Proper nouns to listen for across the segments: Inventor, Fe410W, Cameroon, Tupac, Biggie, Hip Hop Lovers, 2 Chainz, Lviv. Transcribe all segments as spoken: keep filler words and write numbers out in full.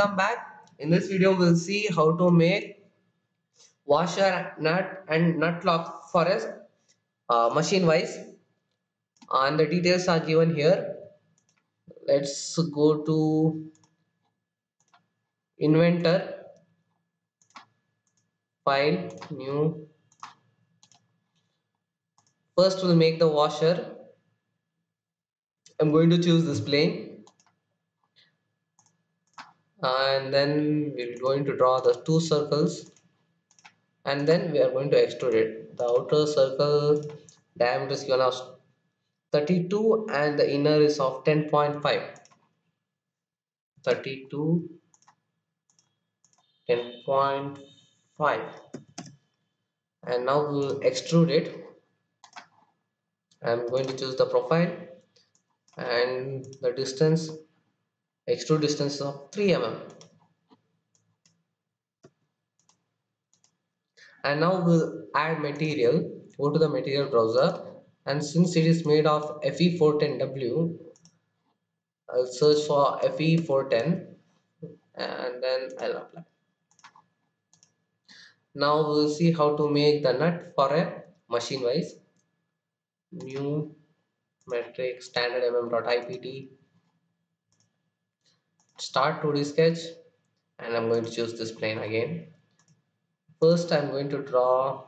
Welcome back. In this video we'll see how to make washer nut and nut lock for us uh, machine wise, and the details are given here. Let's go to Inventor, File, New. First we'll make the washer. I'm going to choose this plane, and then we're going to draw the two circles, and then we are going to extrude it. The outer circle diameter is given as thirty-two and the inner is of ten point five. thirty-two, ten point five, and now we'll extrude it. I'm going to choose the profile and the distance. Extrude distance of three millimeters, and now we'll add material. Go to the material browser, and since it is made of F E four ten W, I'll search for F E four ten and then I'll apply. Now we'll see how to make the nut for a machine wise. New matrix standard mm dot I P T. Start two D sketch, and I'm going to choose this plane again. First I'm going to draw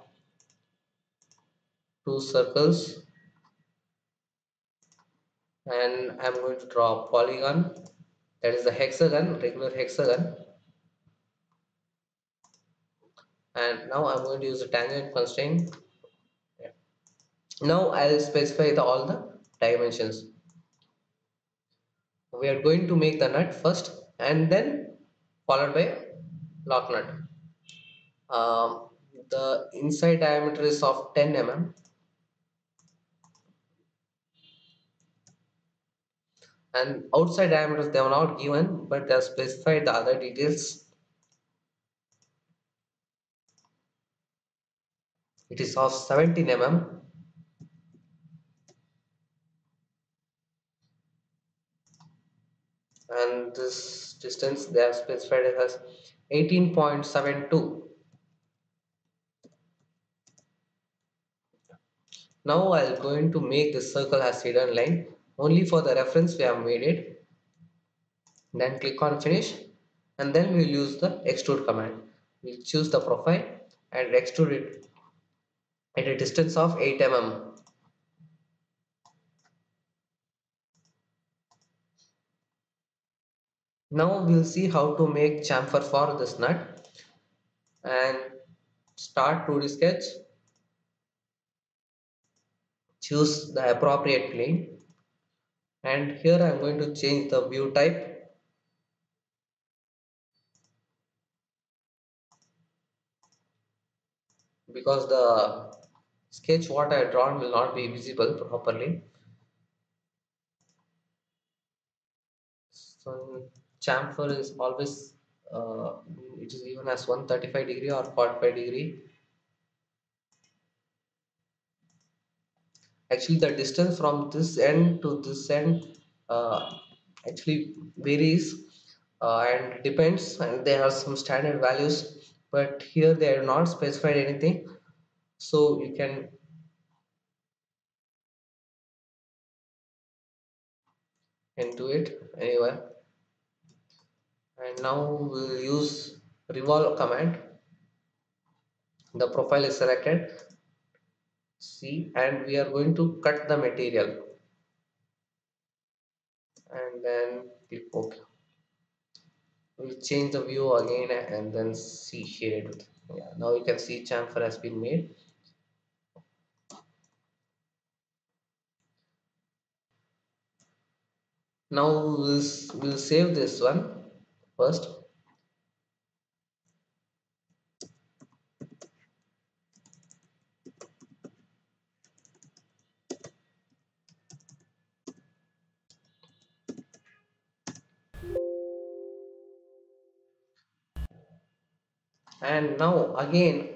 two circles, and I'm going to draw a polygon, that is the hexagon, regular hexagon. And now I'm going to use a tangent constraint. Yeah. Now I'll specify the, all the dimensions. We are going to make the nut first and then followed by lock nut. Um, the inside diameter is of ten millimeters, and outside diameters they are not given, but they are specified the other details. It is of seventeen millimeters. And this distance they have specified as eighteen point seven two. Now I am going to make the circle as hidden line. Only for the reference we have made it. Then click on finish, and then we will use the extrude command. We will choose the profile and extrude it at a distance of eight millimeters. Now we'll see how to make chamfer for this nut, and start two D sketch. Choose the appropriate plane, and here I'm going to change the view type. Because the sketch what I drawn will not be visible properly. So chamfer is always uh, it is given as one thirty-five degree or forty-five degree. Actually the distance from this end to this end uh, actually varies uh, and depends, and there are some standard values, but here they are not specified anything, so you can can do it anywhere. And now we'll use revolve command. The profile is selected, C, and we are going to cut the material, and then click OK. We'll change the view again and then see here. Yeah, now you can see chamfer has been made. Now we'll, we'll save this one first, and now again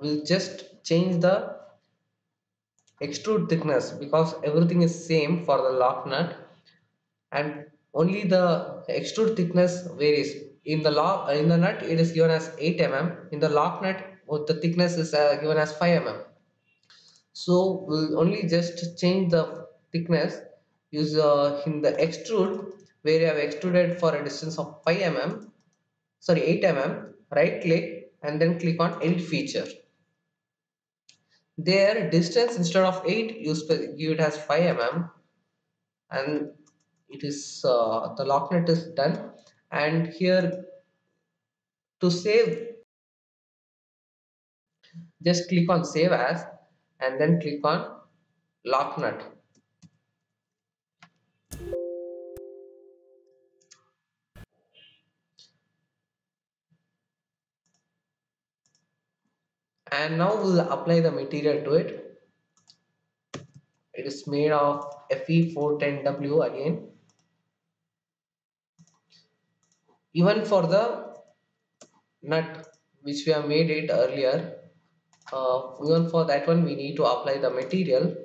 we'll just change the extrude thickness, because everything is same for the lock nut and only the extrude thickness varies. In the lock, in the nut, it is given as eight millimeters. In the lock nut, the thickness is given as five millimeters. So we'll only just change the thickness. Use uh, in the extrude, where you have extruded for a distance of five millimeters, sorry eight millimeters. Right click and then click on Edit Feature. There, distance instead of eight, you give it as five millimeters, and it is uh, the lock nut is done. And here to save, just click on Save As and then click on Lock Nut. And now we'll apply the material to it. It is made of F E four ten W again. Even for the nut which we have made it earlier, uh, even for that one we need to apply the material.